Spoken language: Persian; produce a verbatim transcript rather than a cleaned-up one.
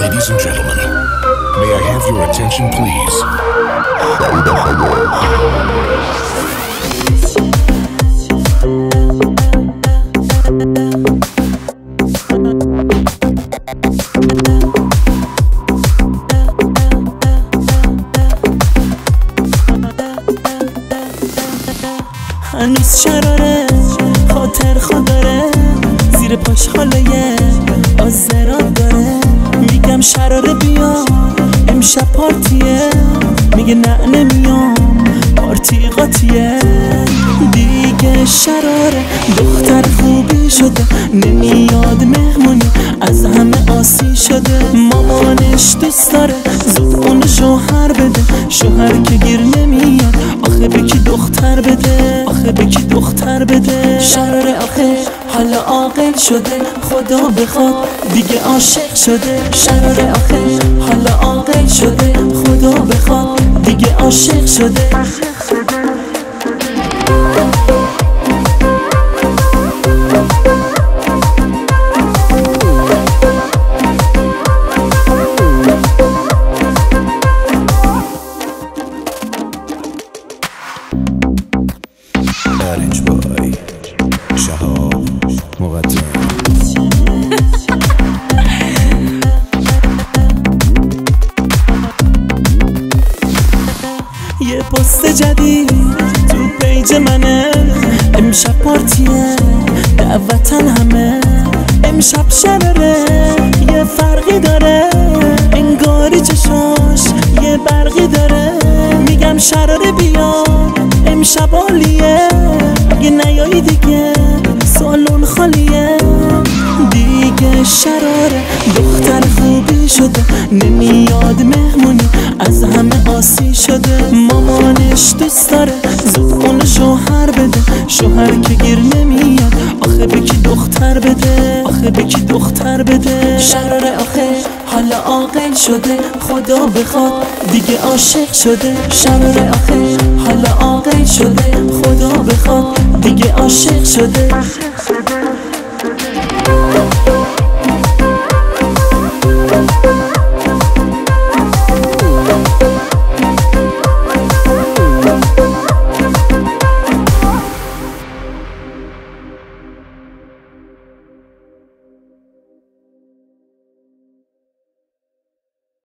Ladies and gentlemen, may I have your attention, please? هنوز شراره خاطر خود داره زیر پاش حاله آزراد داره. میگم شراره بیا امشب پارتیه، میگه نه نمیام پارتی قاطیه. دیگه شراره دختر خوبی شده، نمیاد مهمونی از همه آسی شده. مامانش دوست داره زود اون شوهر بده، شوهر که گیر نمیاد آخه به کی دختر بده، آخه به کی دختر بده. شراره آخه حالا عاقل شده، خدا بخواد دیگه عاشق شده. شراره آخه حالا عاقل شده، خدا بخواد دیگه عاشق شده. Orange Boy شهاب مقدم. یه پست جدید تو پیج منه، امشب پارتیه دعوتن همه. امشب شراره یه فرقی داره، انگاری چشاش یه برقی داره. میگم شراره بیا امشب عالیه، اگه نیایی دیگه سالن خالیه. دیگه شراره دختر خوبی شده، نمیاد مهمونی از همه آسی شده. مامانش دوست داره زود اون شوهر بده، شوهر که گیر نمیاد آخه به کی دختر بده، آخه به کی دختر بده. شراره آخه حالا عاقل شده، خدا بخواد دیگه عاشق شده. شراره آخه حالا عاقل شده، خدا بخواد دیگه عاشق شده.